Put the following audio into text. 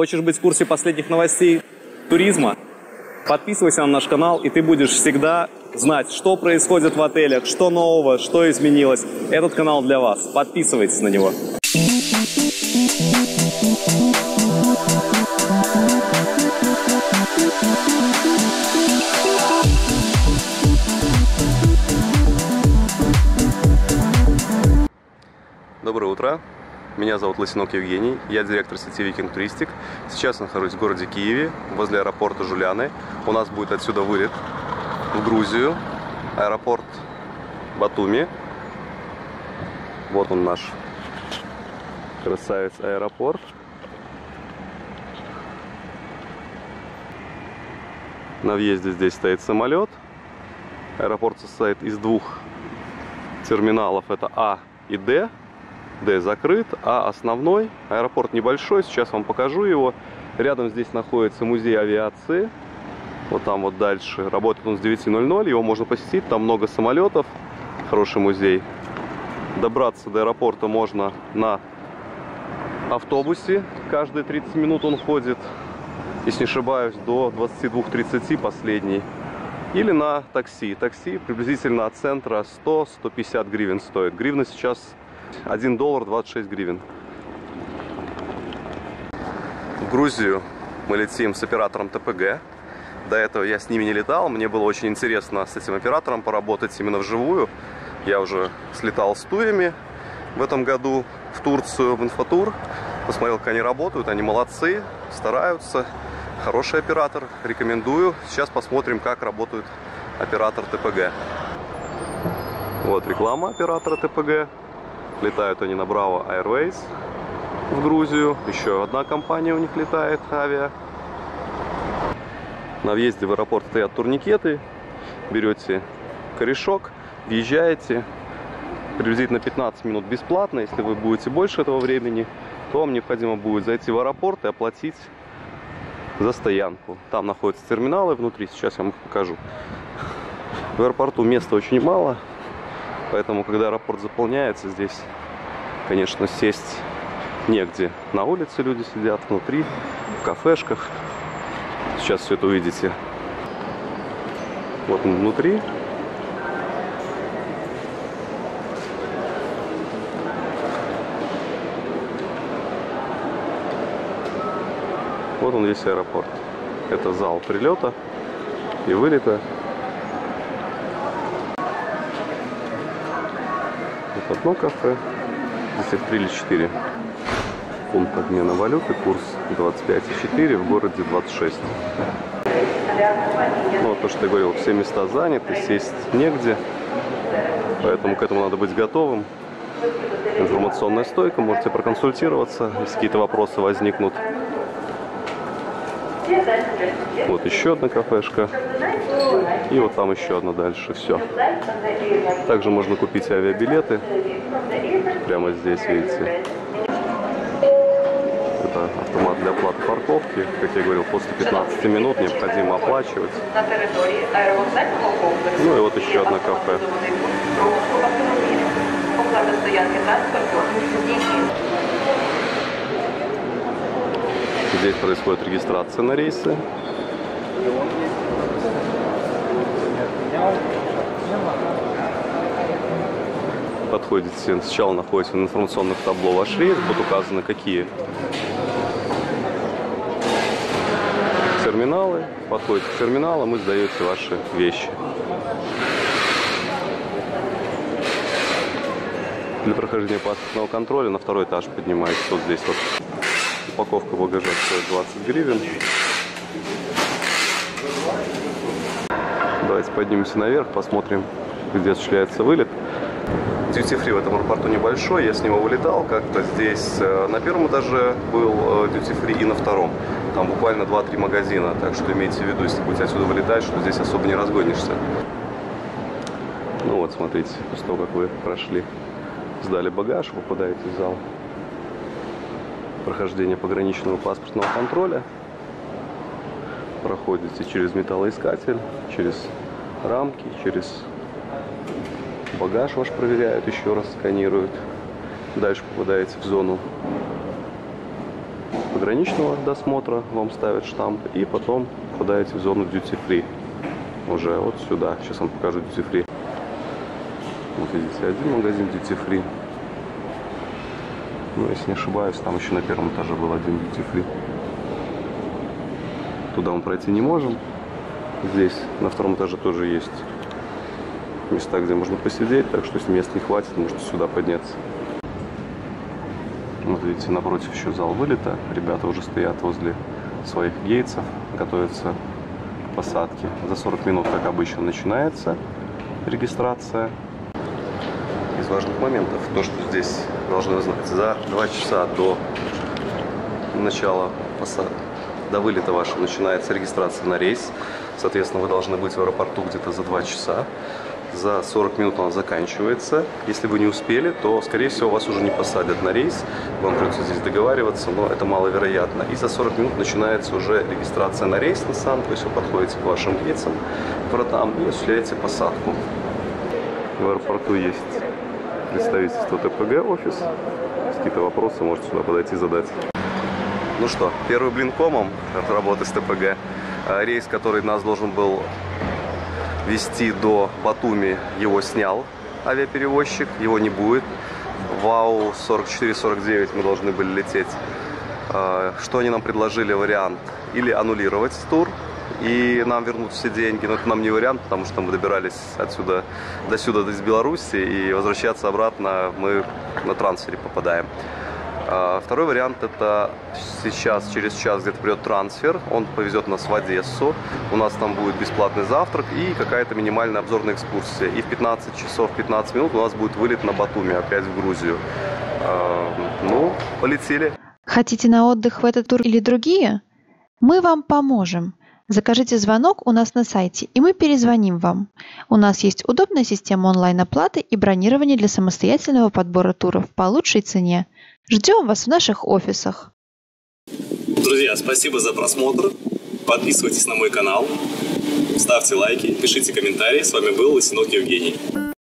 Хочешь быть в курсе последних новостей туризма? Подписывайся на наш канал, и ты будешь всегда знать, что происходит в отелях, что нового, что изменилось. Этот канал для вас. Подписывайтесь на него. Доброе утро. Меня зовут Лисинок Евгений, я директор сети Викинг Туристик. Сейчас нахожусь в городе Киеве, возле аэропорта Жуляны. У нас будет отсюда вылет в Грузию, аэропорт Батуми. Вот он, наш красавец аэропорт. На въезде здесь стоит самолет. Аэропорт состоит из двух терминалов, это А и Д. Д закрыт, а основной аэропорт небольшой, сейчас вам покажу его. Рядом здесь находится музей авиации, вот там вот дальше. Работает он с 9:00, его можно посетить, там много самолетов, хороший музей. Добраться до аэропорта можно на автобусе, каждые 30 минут он ходит, если не ошибаюсь, до 22:30 последний. Или на такси. Такси приблизительно от центра 100-150 гривен стоит. Гривна сейчас $1.26. В Грузию мы летим с оператором ТПГ. До этого я с ними не летал. Мне было очень интересно с этим оператором поработать именно вживую. Я уже слетал с турами в этом году в Турцию, в инфотур. Посмотрел, как они работают. Они молодцы, стараются. Хороший оператор, рекомендую. Сейчас посмотрим, как работает оператор ТПГ. Вот реклама оператора ТПГ. Летают они на Браво Airways в Грузию. Еще одна компания у них летает, авиа. На въезде в аэропорт стоят турникеты. Берете корешок, въезжаете. Приблизительно 15 минут бесплатно. Если вы будете больше этого времени, то вам необходимо будет зайти в аэропорт и оплатить за стоянку. Там находятся терминалы внутри, сейчас я вам их покажу. В аэропорту места очень мало. Поэтому, когда аэропорт заполняется, здесь, конечно, сесть негде. На улице люди сидят, внутри, в кафешках. Сейчас все это увидите. Вот мы внутри. Вот он весь аэропорт. Это зал прилета и вылета. Одно кафе, здесь их 3 или 4. Пункт обмена валюты, курс 25,4, в городе 26. Ну, то, что я говорил, все места заняты, сесть негде, поэтому к этому надо быть готовым. Информационная стойка, можете проконсультироваться, если какие-то вопросы возникнут. Вот еще одна кафешка. И вот там еще одна дальше. Все. Также можно купить авиабилеты. Прямо здесь, видите. Это автомат для оплаты парковки. Как я говорил, после 15 минут необходимо оплачивать. Ну и вот еще одна кафе. Здесь происходит регистрация на рейсы. Подходите, сначала находится на информационных табло ваш рейс, будут указаны какие терминалы. Подходите к терминалам и сдаете ваши вещи. Для прохождения паспортного контроля на второй этаж поднимаетесь вот здесь вот. Упаковка багажа стоит 20 гривен. Давайте поднимемся наверх, посмотрим, где осуществляется вылет. Дьюти-фри в этом аэропорту небольшой, я с него вылетал как-то. Здесь на первом этаже был дьюти-фри и на втором. Там буквально 2-3 магазина, так что имейте в виду, если будете отсюда вылетать, что здесь особо не разгонишься. Ну вот, смотрите, после того, как вы прошли, сдали багаж, попадаете в зал прохождения пограничного паспортного контроля. Проходите через металлоискатель, через рамки, через багаж ваш проверяют, еще раз сканируют. Дальше попадаете в зону пограничного досмотра, вам ставят штамп, и потом попадаете в зону дьюти-фри. Уже вот сюда. Сейчас вам покажу дьюти-фри. Вот видите, один магазин дьюти-фри. Ну, если не ошибаюсь, там еще на первом этаже был один дьюти-фри. Туда мы пройти не можем. Здесь на втором этаже тоже есть места, где можно посидеть, так что если мест не хватит, можете сюда подняться. Вот видите, напротив еще зал вылета. Ребята уже стоят возле своих гейтсов, готовятся к посадке. За 40 минут, как обычно, начинается регистрация. Из важных моментов то, что здесь должны знать: за 2 часа до начала посадки, до вылета вашего, начинается регистрация на рейс. Соответственно, вы должны быть в аэропорту где-то за 2 часа. За 40 минут она заканчивается. Если вы не успели, то, скорее всего, вас уже не посадят на рейс. Вам придется здесь договариваться, но это маловероятно. И за 40 минут начинается уже регистрация на рейс на сам. То есть вы подходите к вашим гейтсам, к вратам и осуществляете посадку. В аэропорту есть представительство ТПГ, офис. Какие-то вопросы можете сюда подойти и задать. Ну что, первый блин комом от работы с ТПГ. Рейс, который нас должен был вести до Батуми, его снял авиаперевозчик, его не будет. Вау 44-49 мы должны были лететь. Что они нам предложили? Вариант: или аннулировать тур и нам вернут все деньги, но это нам не вариант, потому что мы добирались отсюда до сюда, из Беларуси, и возвращаться обратно мы на трансфере попадаем. Второй вариант — это сейчас, через час где-то придет трансфер, он повезет нас в Одессу, у нас там будет бесплатный завтрак и какая-то минимальная обзорная экскурсия. И в 15 часов 15 минут у нас будет вылет на Батуми, опять в Грузию. Ну, полетели. Хотите на отдых в этот тур или другие? Мы вам поможем. Закажите звонок у нас на сайте, и мы перезвоним вам. У нас есть удобная система онлайн-оплаты и бронирование для самостоятельного подбора туров по лучшей цене. Ждем вас в наших офисах. Друзья, спасибо за просмотр. Подписывайтесь на мой канал, ставьте лайки, пишите комментарии. С вами был Лисинок Евгений.